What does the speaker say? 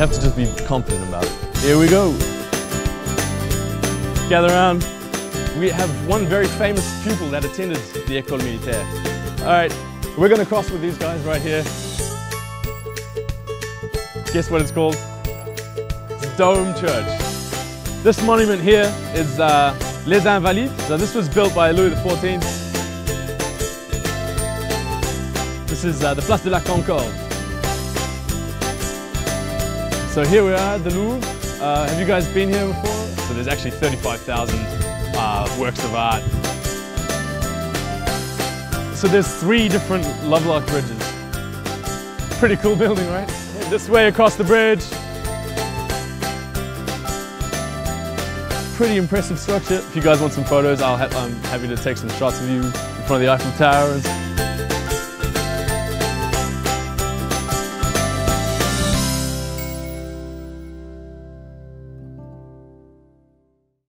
have to just be confident about it. Here we go. Gather around. We have one very famous pupil that attended the École Militaire. All right, we're going to cross with these guys right here. Guess what it's called? It's Dome Church. This monument here is Les Invalides. So this was built by Louis XIV. This is the Place de la Concorde. So here we are at the Louvre. Have you guys been here before? So there's actually 35,000 works of art. So there's 3 different Lovelock bridges. Pretty cool building, right? This way across the bridge. Pretty impressive structure. If you guys want some photos, I'm happy to take some shots of you in front of the Eiffel Tower.